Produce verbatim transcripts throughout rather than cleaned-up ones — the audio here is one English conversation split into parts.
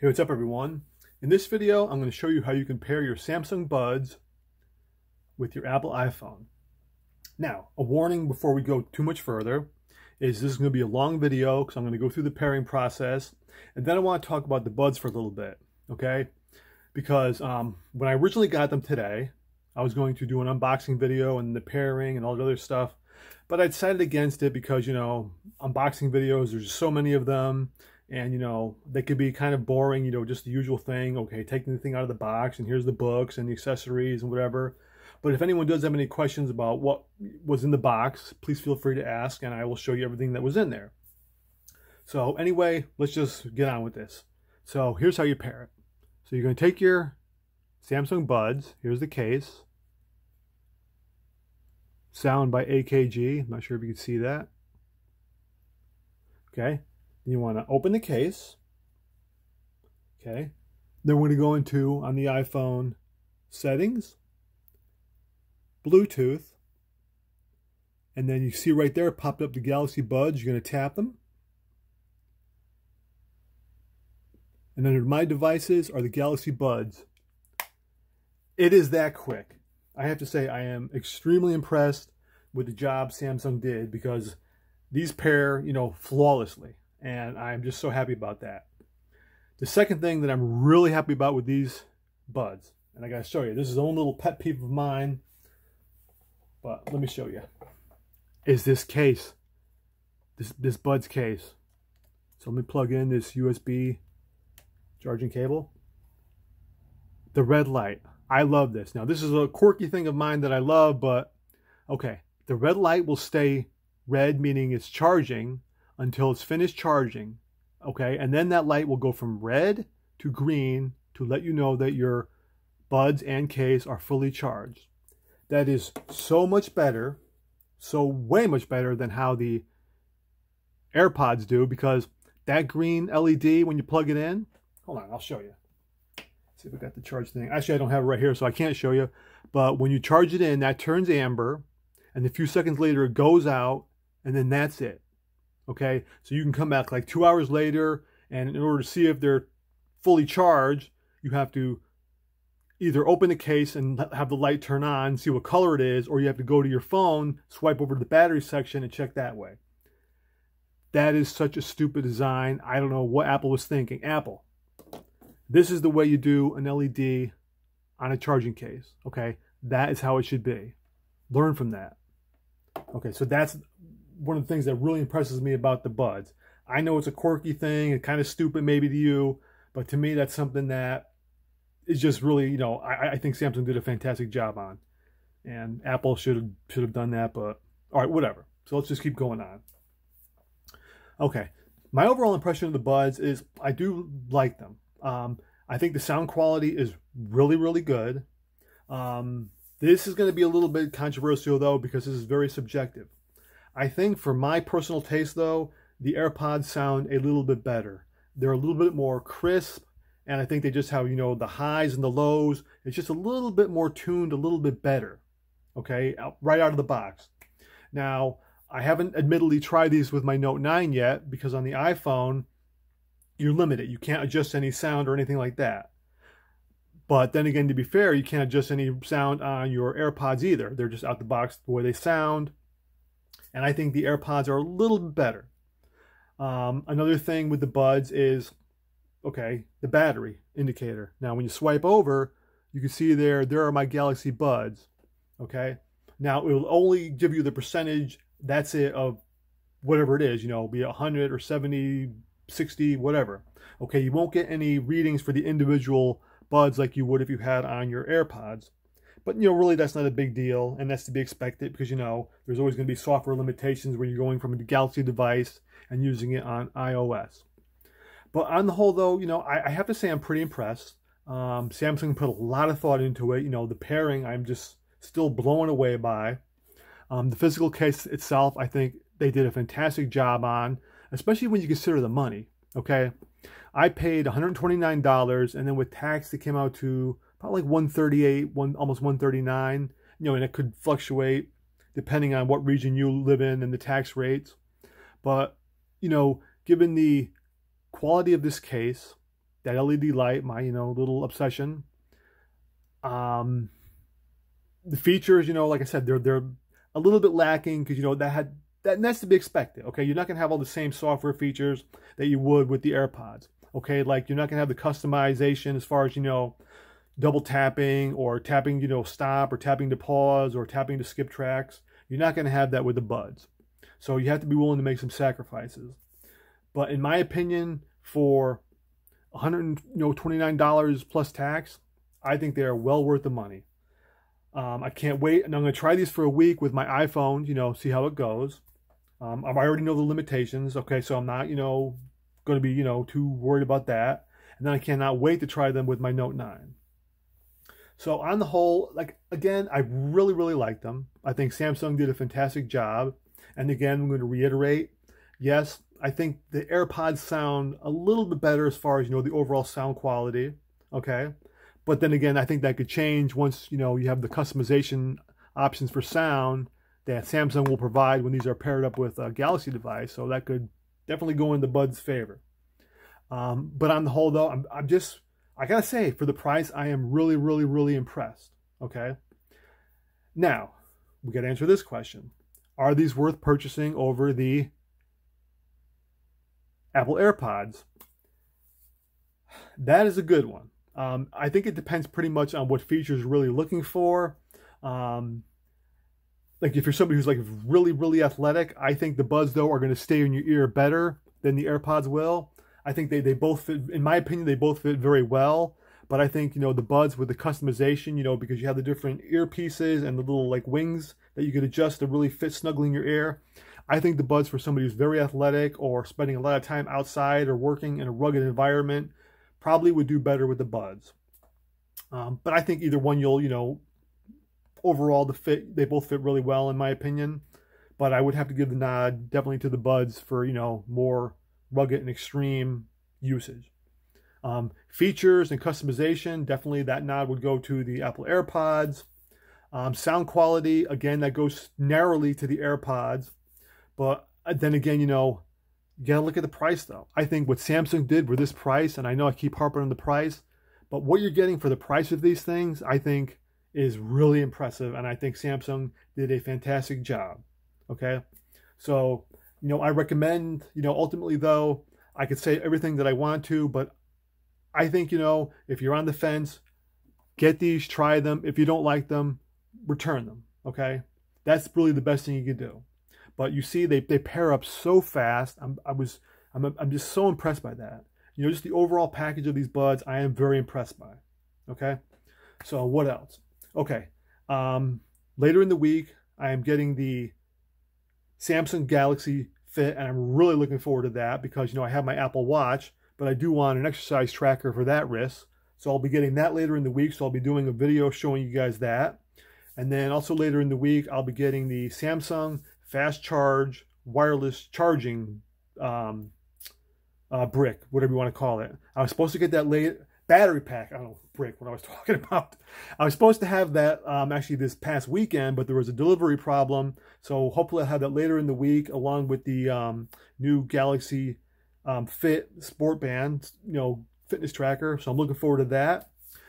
Hey, what's up everyone? In this video, I'm going to show you how you can pair your Samsung Buds with your Apple iPhone. Now, a warning before we go too much further is this is going to be a long video because I'm going to go through the pairing process, and then I want to talk about the Buds for a little bit, okay? Because um, when I originally got them today, I was going to do an unboxing video and the pairing and all the other stuff, but I decided against it because, you know, unboxing videos, there's so many of them. And, you know, they could be kind of boring, you know, just the usual thing. Okay, taking the thing out of the box, and here's the books and the accessories and whatever. But if anyone does have any questions about what was in the box, please feel free to ask, and I will show you everything that was in there. So anyway, let's just get on with this. So here's how you pair it. So you're going to take your Samsung Buds. Here's the case. Sound by A K G. I'm not sure if you can see that. Okay. You want to open the case, okay? Then we're going to go into, on the iPhone, settings, Bluetooth, and then you see right there, it popped up the Galaxy Buds. You're going to tap them. And under My Devices are the Galaxy Buds. It is that quick. I have to say, I am extremely impressed with the job Samsung did because these pair, you know, flawlessly. And I'm just so happy about that. The second thing that I'm really happy about with these Buds, and I gotta show you, this is a little pet peeve of mine, but let me show you, is this case, this, this Buds case. So let me plug in this U S B charging cable. The red light, I love this. Now this is a quirky thing of mine that I love, but okay, the red light will stay red, meaning it's charging, until it's finished charging, okay? And then that light will go from red to green to let you know that your Buds and case are fully charged. That is so much better, so way much better than how the AirPods do, because that green L E D, when you plug it in, hold on, I'll show you. Let's see if we got the charge thing. Actually, I don't have it right here, so I can't show you. But when you charge it in, that turns amber, and a few seconds later, it goes out, and then that's it. Okay, so you can come back like two hours later, and in order to see if they're fully charged, you have to either open the case and have the light turn on, see what color it is, or you have to go to your phone, swipe over to the battery section, and check that way. That is such a stupid design. I don't know what Apple was thinking. Apple, this is the way you do an L E D on a charging case. Okay, that is how it should be. Learn from that. Okay, so that's one of the things that really impresses me about the Buds. I know it's a quirky thing and kind of stupid maybe to you, but to me that's something that is just really, you know, I, I think Samsung did a fantastic job on. And Apple should have, should have done that, but all right, whatever. So let's just keep going on. Okay, my overall impression of the Buds is I do like them. Um, I think the sound quality is really, really good. Um, this is going to be a little bit controversial though, because this is very subjective. I think for my personal taste though, the AirPods sound a little bit better. They're a little bit more crisp, and I think they just have, you know, the highs and the lows. It's just a little bit more tuned, a little bit better, okay, out, right out of the box. Now, I haven't admittedly tried these with my Note nine yet, because on the iPhone, you're limited. You can't adjust any sound or anything like that. But then again, to be fair, you can't adjust any sound on your AirPods either. They're just out the box the way they sound. And I think the AirPods are a little better. Um, another thing with the Buds is, okay, the battery indicator. Now, when you swipe over, you can see there, there are my Galaxy Buds, okay? Now, it will only give you the percentage, that's it, of whatever it is, you know, be it one hundred or seventy, sixty, whatever. Okay, you won't get any readings for the individual Buds like you would if you had on your AirPods. But, you know, really that's not a big deal, and that's to be expected because, you know, there's always going to be software limitations when you're going from a Galaxy device and using it on iOS. But on the whole, though, you know, I, I have to say I'm pretty impressed. Um, Samsung put a lot of thought into it. You know, the pairing I'm just still blown away by. Um, the physical case itself, I think they did a fantastic job on, especially when you consider the money, okay? I paid one hundred twenty-nine dollars, and then with tax, it came out to probably like one thirty-eight, one, almost one thirty-nine, you know, and it could fluctuate depending on what region you live in and the tax rates. But, you know, given the quality of this case, that L E D light, my, you know, little obsession. Um, the features, you know, like I said, they're they're a little bit lacking because, you know, that had that and that's to be expected. Okay, you're not gonna have all the same software features that you would with the AirPods. Okay, like you're not gonna have the customization as far as, you know, double tapping or tapping, you know, stop, or tapping to pause, or tapping to skip tracks. You're not gonna have that with the Buds. So you have to be willing to make some sacrifices. But in my opinion, for one hundred twenty-nine dollars plus tax, I think they are well worth the money. Um, I can't wait, and I'm going to try these for a week with my iPhone, you know, see how it goes. Um, I already know the limitations, okay, so I'm not, you know, going to be, you know, too worried about that. And then I cannot wait to try them with my Note nine. So on the whole, like, again, I really, really like them. I think Samsung did a fantastic job. And again, I'm going to reiterate, yes, I think the AirPods sound a little bit better as far as, you know, the overall sound quality, okay? But then again, I think that could change once, you know, you have the customization options for sound that Samsung will provide when these are paired up with a Galaxy device. So that could definitely go in the Buds' favor. Um, but on the whole, though, I'm, I'm just, I gotta say, for the price, I am really, really, really impressed, okay? Now, we gotta answer this question. Are these worth purchasing over the Apple AirPods? That is a good one. Um, I think it depends pretty much on what features you're really looking for. Um, like if you're somebody who's like really, really athletic, I think the Buds though are going to stay in your ear better than the AirPods will. I think they, they both fit, in my opinion, they both fit very well. But I think, you know, the Buds with the customization, you know, because you have the different earpieces and the little like wings that you could adjust to really fit snugly in your ear. I think the Buds for somebody who's very athletic or spending a lot of time outside or working in a rugged environment probably would do better with the Buds. Um, but I think either one you'll, you know, overall the fit, they both fit really well in my opinion. But I would have to give the nod definitely to the Buds for, you know, more rugged and extreme usage. Um, features and customization, definitely that nod would go to the Apple AirPods. Um, sound quality, again, that goes narrowly to the AirPods. But then again, you know, you gotta look at the price though. I think what Samsung did with this price, and I know I keep harping on the price, but what you're getting for the price of these things, I think is really impressive. And I think Samsung did a fantastic job. Okay. So, you know, I recommend, you know, ultimately though, I could say everything that I want to, but I think, you know, if you're on the fence, get these, try them. If you don't like them, return them, okay? That's really the best thing you can do. But you see, they, they pair up so fast. I'm, I was, I'm, I'm just so impressed by that. You know, just the overall package of these Buds, I am very impressed by, okay? So what else? Okay, um, later in the week, I am getting the Samsung Galaxy Fit, and I'm really looking forward to that because, you know, I have my Apple Watch, but I do want an exercise tracker for that wrist. So I'll be getting that later in the week. So I'll be doing a video showing you guys that. And then also later in the week, I'll be getting the Samsung Fast Charge wireless charging um, uh, brick, whatever you want to call it. I was supposed to get that late battery pack, I don't know, brick, what I was talking about. I was supposed to have that um, actually this past weekend, but there was a delivery problem. So hopefully I'll have that later in the week along with the um, new Galaxy Um, Fit sport band, you know, fitness tracker. So I'm looking forward to that.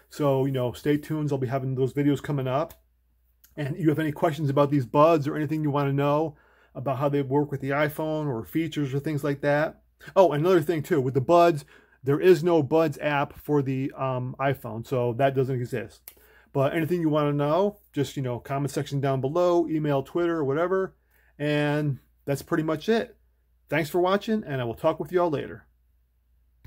So, you know, stay tuned. I'll be having those videos coming up. And if you have any questions about these Buds or anything you want to know about how they work with the iPhone or features or things like that. Oh, another thing too, with the Buds, there is no Buds app for the um, iPhone. So that doesn't exist. But anything you want to know, just, you know, comment section down below, email, Twitter, whatever. And that's pretty much it. Thanks for watching, and I will talk with you all later.